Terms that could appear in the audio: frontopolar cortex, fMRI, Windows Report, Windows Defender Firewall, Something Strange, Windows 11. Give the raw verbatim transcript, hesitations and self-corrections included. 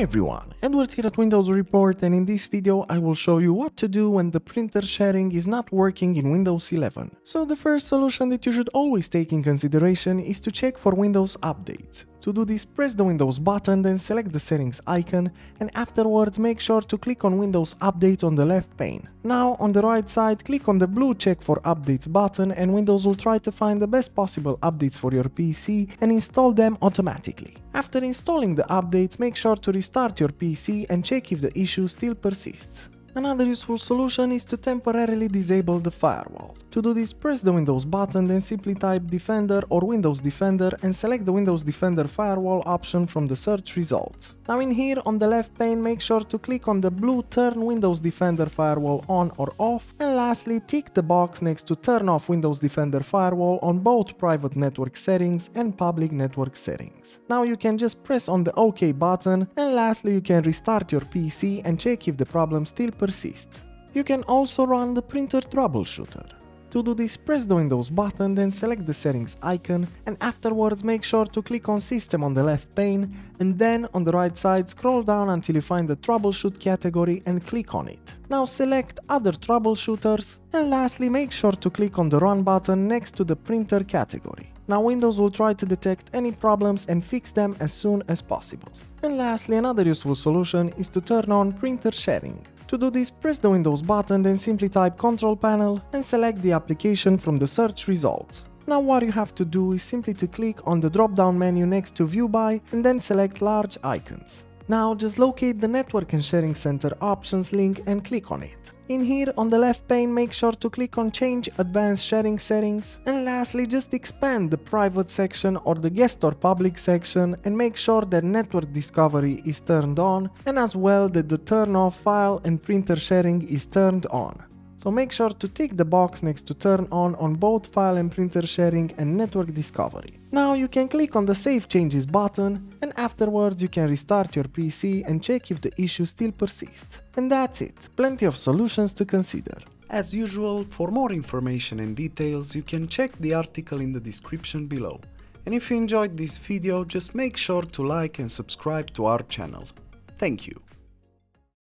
Hi everyone, Edward here at Windows Report, and in this video I will show you what to do when the printer sharing is not working in Windows eleven. So the first solution that you should always take in consideration is to check for Windows updates. To do this, press the Windows button, then select the settings icon, and afterwards make sure to click on Windows Update on the left pane. Now, on the right side, click on the blue Check for Updates button, and Windows will try to find the best possible updates for your P C and install them automatically. After installing the updates, make sure to restart your P C and check if the issue still persists. Another useful solution is to temporarily disable the firewall. To do this, press the Windows button, then simply type Defender or Windows Defender and select the Windows Defender Firewall option from the search results. Now in here, on the left pane, make sure to click on the blue Turn Windows Defender Firewall on or off, and lastly, tick the box next to Turn off Windows Defender Firewall on both private network settings and public network settings. Now you can just press on the OK button, and lastly, you can restart your P C and check if the problem still persists. You can also run the printer troubleshooter. To do this, press the Windows button, then select the settings icon, and afterwards make sure to click on System on the left pane, and then on the right side scroll down until you find the Troubleshoot category and click on it. Now select Other Troubleshooters, and lastly make sure to click on the Run button next to the Printer category. Now Windows will try to detect any problems and fix them as soon as possible. And lastly, another useful solution is to turn on printer sharing. To do this, press the Windows button, then simply type Control Panel and select the application from the search results. Now what you have to do is simply to click on the drop-down menu next to View By and then select Large Icons. Now just locate the Network and Sharing Center options link and click on it. In here, on the left pane, make sure to click on Change Advanced Sharing Settings, and lastly just expand the Private section or the Guest or Public section and make sure that Network Discovery is turned on, and as well that the Turn off File and Printer Sharing is turned on. So make sure to tick the box next to Turn on on both File and Printer Sharing and Network Discovery. Now you can click on the Save Changes button, and afterwards you can restart your P C and check if the issue still persists. And that's it, plenty of solutions to consider. As usual, for more information and details you can check the article in the description below. And if you enjoyed this video, just make sure to like and subscribe to our channel. Thank you!